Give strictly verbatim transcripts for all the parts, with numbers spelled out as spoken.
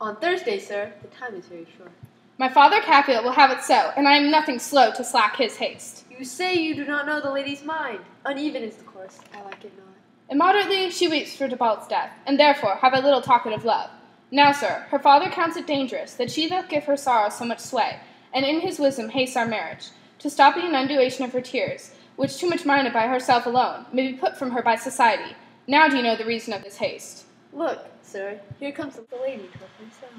On Thursday, sir. The time is very short. My father Capulet will have it so, and I am nothing slow to slack his haste. You say you do not know the lady's mind. Uneven is the course. I like it not. Immoderately she weeps for Debalt's death, and therefore have I little talkative love. Now, sir, her father counts it dangerous that she doth give her sorrow so much sway, and in his wisdom hastes our marriage, to stop the inundation of her tears, which too much minded by herself alone, may be put from her by society. Now do you know the reason of this haste. Look, sir, here comes the lady to her herself.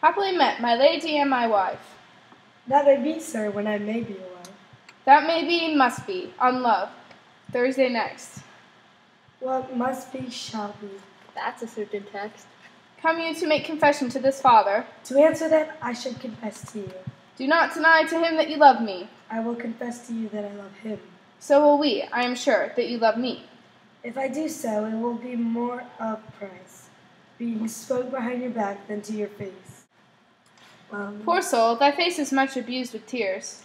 Happily met, my lady and my wife. That may be, sir, when I may be away. That may be and must be, on love, Thursday next. What must be shall be. That's a certain text. Come you to make confession to this father? To answer that, I should confess to you. Do not deny to him that you love me. I will confess to you that I love him. So will we, I am sure, that you love me. If I do so, it will be more of price, being spoke behind your back than to your face. Um, Poor soul, thy face is much abused with tears.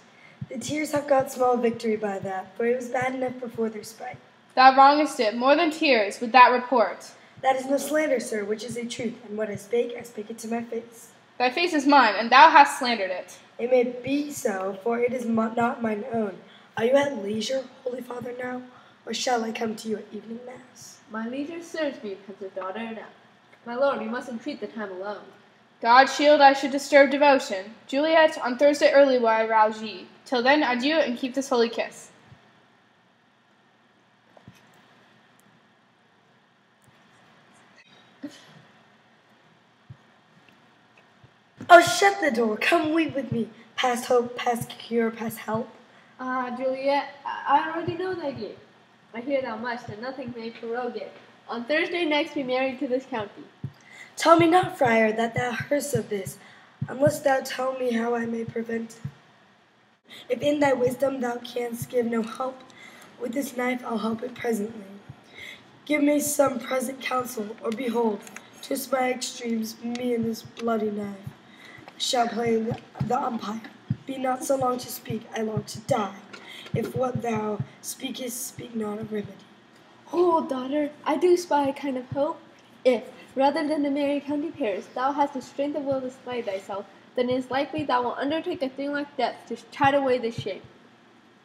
The tears have got small victory by that, for it was bad enough before their spite. Thou wrongest it more than tears with that report. That is no slander, sir, which is a truth, and what I spake, I spake it to my face. Thy face is mine, and thou hast slandered it. It may be so, for it is not mine own. Are you at leisure, holy father, now, or shall I come to you at evening mass? My leisure serves me, because of daughter now. My lord, you must entreat the time alone. God shield I should disturb devotion. Juliet, on Thursday early will I rouse ye. Till then, adieu, and keep this holy kiss. Oh, shut the door. Come weep with me. Past hope, past cure, past help. Ah, uh, Juliet, I, I already know thy game. I hear thou much that nothing may prorogue it. On Thursday next be married to this county. Tell me not, friar, that thou heardst of this, unless thou tell me how I may prevent it. If in thy wisdom thou canst give no help, with this knife I'll help it presently. Give me some present counsel, or behold, twist my extremes, me and this bloody knife shall play the umpire. Be not so long to speak, I long to die. If what thou speakest, speak not of remedy. Hold, daughter, I do spy a kind of hope, if rather than the merry county Paris, thou hast the strength of will to slay thyself, then it is likely thou wilt undertake a thing like death to chide away this shame.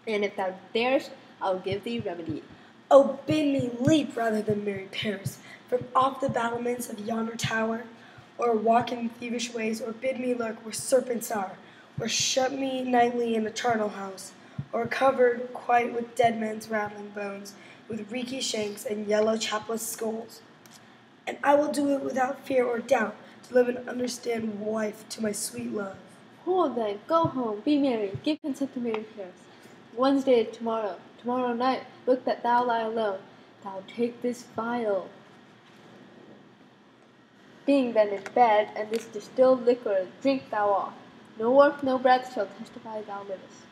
And if thou darest, I will give thee remedy. Oh, bid me leap rather than merry Paris, from off the battlements of yonder tower, or walk in thievish ways, or bid me lurk where serpents are, or shut me nightly in a charnel house, or covered quite with dead men's rattling bones, with reeky shanks and yellow chapless skulls. And I will do it without fear or doubt, to live and understand wife to my sweet love. Hold then, go home, be merry, give consent to marry Paris. Wednesday, tomorrow, tomorrow night, look that thou lie alone, thou take this phial. Being then in bed, and this distilled liquor, drink thou off. No work, no breath shall testify thou livest.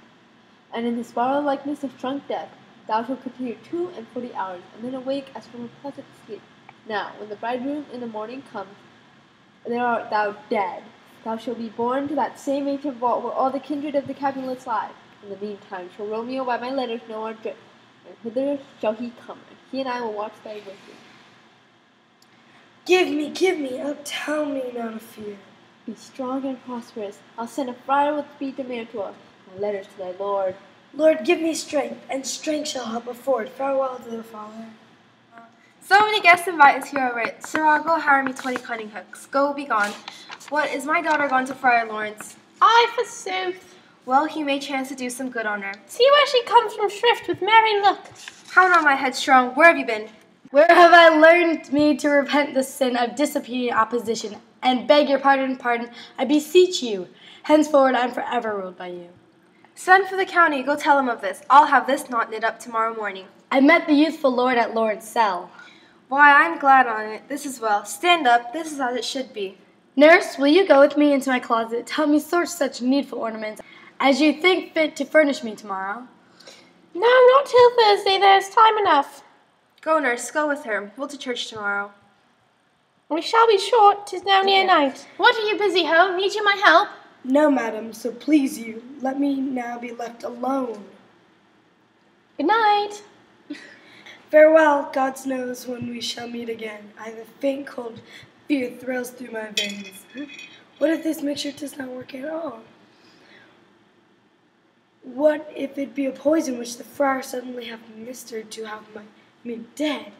And in this borrowed likeness of drunk death, thou shalt continue two and forty hours, and then awake as from a pleasant sleep. Now, when the bridegroom in the morning comes, there art thou dead. Thou shalt be borne to that same ancient vault where all the kindred of the Capulets lie. In the meantime shall Romeo by my letters know our drift, and hither shall he come, and he and I will watch thy waking. Give me, give me, oh tell me not of fear. Be strong and prosperous. I'll send a friar with speed to Mantua, my letters to thy lord. Lord, give me strength, and strength shall help afford. Farewell to the father. So many guests invite us here already. Sirrah, go hire me twenty cunning hooks. Go, be gone. What, is my daughter gone to Friar Lawrence? Aye, forsooth. Well, he may chance to do some good on her. See where she comes from shrift with merry look. How now, my headstrong, where have you been? Where have I learned me to repent the sin of disobedient opposition, and beg your pardon, pardon, I beseech you. Henceforward I am forever ruled by you. Send for the county, go tell him of this. I'll have this knot knit up tomorrow morning. I met the youthful lord at Lawrence cell. Why, I'm glad on it. This is well. Stand up. This is as it should be. Nurse, will you go with me into my closet? Tell me sort such needful ornaments as you think fit to furnish me tomorrow. No, not till Thursday. There's time enough. Go, nurse. Go with her. We'll to church tomorrow. We shall be short. 'Tis now near night. What are you busy, ho? Need you my help? No, madam. So please you, let me now be left alone. Good night. Farewell, God knows when we shall meet again. I have a faint cold Fear thrills through my veins. What if this mixture does not work at all? What if it be a poison which the friar suddenly hath ministered to have my, me dead?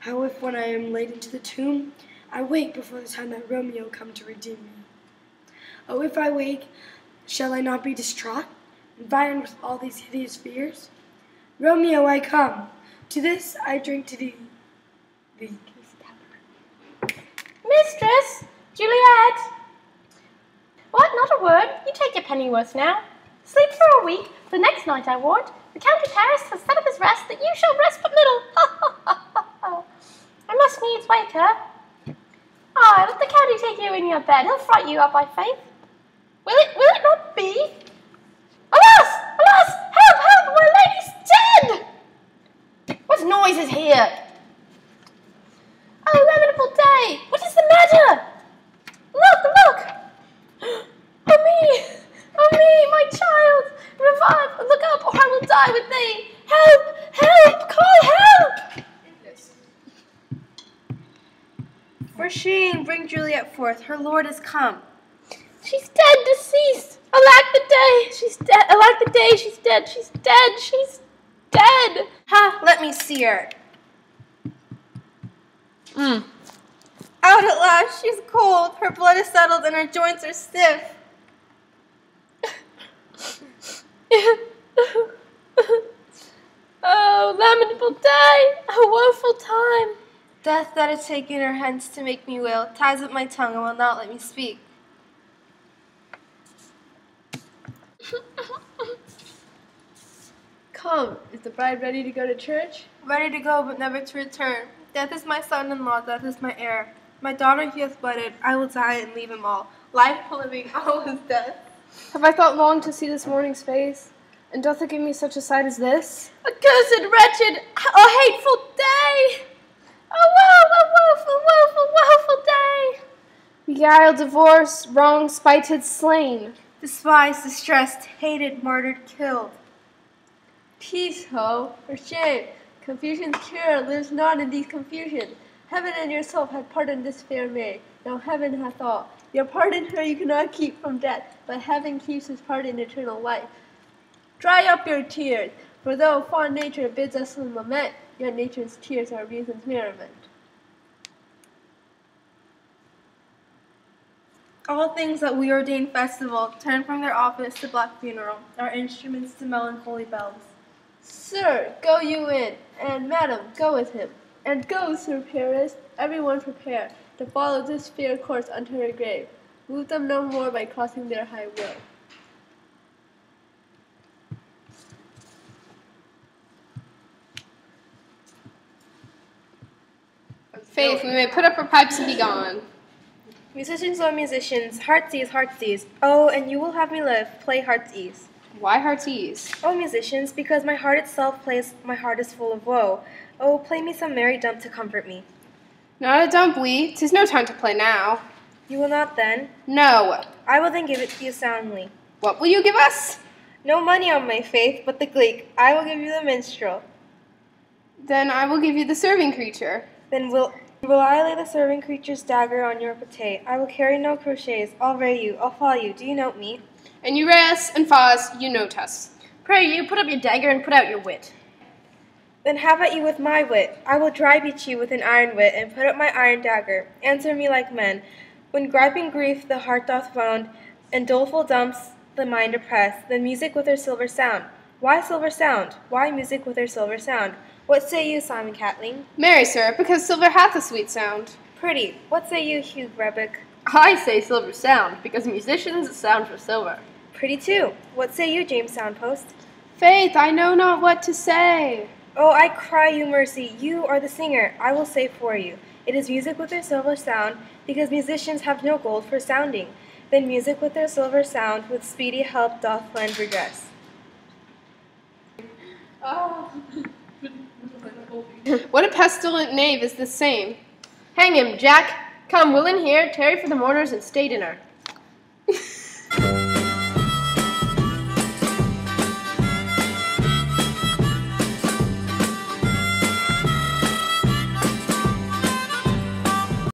How if when I am laid into the tomb, I wake before the time that Romeo come to redeem me? Oh, if I wake, shall I not be distraught, environed with all these hideous fears? Romeo, I come. To this I drink to thee. thee. Mistress! Juliet! What, not a word? You take your pennyworth now. Sleep for a week, the next night I ward. The Count of Paris has set up his rest that you shall rest but little. I must needs wake her. Ah, let the county take you in your bed. He'll fright you up, I faith. Will it, will it not be? Alas! Alas! Help! Help! My lady's dead! What noise is here? Oh, lamentable day! What is the matter? Look! Look! Oh me! Oh me! My child! Revive! Look up, or I will die with thee! Help! Help! Call help! For shame! Bring Juliet forth. Her lord is come. She's dead, deceased. Alack the day! She's dead. Alack the day! She's dead. She's dead. She's dead. Ha! Let me see her. Mm. Out at last, she's cold, her blood is settled, and her joints are stiff. Oh, lamentable day, a woeful time. Death that has taken her hence to make me wail ties up my tongue and will not let me speak. Come, is the bride ready to go to church? Ready to go, but never to return. Death is my son-in-law, death is my heir. My daughter he hath wedded, I will die and leave him all. Life living, all is death. Have I thought long to see this morning's face? And doth it give me such a sight as this? Accursed, wretched, a hateful day! A woe, a woeful, woeful, woeful day! Beguiled, divorced, wronged, spited, slain. Despised, distressed, hated, martyred, killed. Peace, ho, for shame. Confusion's cure lives not in these confusion. Heaven and yourself had pardoned this fair maid. Now heaven hath all. Your pardon her you cannot keep from death, but heaven keeps his pardon eternal life. Dry up your tears, for though fond nature bids us in lament, yet nature's tears are reason's merriment. All things that we ordain festival turn from their office to black funeral, our instruments to melancholy bells. Sir, go you in, and madam, go with him. And go, Sir Paris, everyone prepare to follow this fair course unto her grave. Move them no more by crossing their high will. Faith, we may put up our pipes and be gone. Musicians, O musicians, heart's ease, heart's ease. Oh, and you will have me live, play heart's ease. Why heart's ease? O musicians, because my heart itself plays, my heart is full of woe. Oh, play me some merry dump to comfort me. Not a dump, we. 'Tis no time to play now. You will not then? No. I will then give it to you soundly. What will you give us? No money on my faith, but the gleek. I will give you the minstrel. Then I will give you the serving creature. Then will, will I lay the serving creature's dagger on your pate. I will carry no crochets. I'll ray you. I'll fall you. Do you note me? And you ray us and fall us, you note us. Pray you, put up your dagger and put out your wit. Then have at you with my wit. I will dry beat you with an iron wit and put up my iron dagger. Answer me like men. When griping grief the heart doth wound, and doleful dumps the mind oppress, then music with her silver sound. Why silver sound? Why music with her silver sound? What say you, Simon Catling? Marry, sir, because silver hath a sweet sound. Pretty. What say you, Hugh Rebick? I say silver sound, because musicians sound for silver. Pretty, too. What say you, James Soundpost? Faith, I know not what to say. Oh, I cry you mercy. You are the singer. I will say for you. It is music with their silver sound, because musicians have no gold for sounding. Then music with their silver sound, with speedy help doth lend redress. Oh. What a pestilent knave is this same. Hang him, Jack. Come, we'll in here, tarry for the mourners, and stay dinner.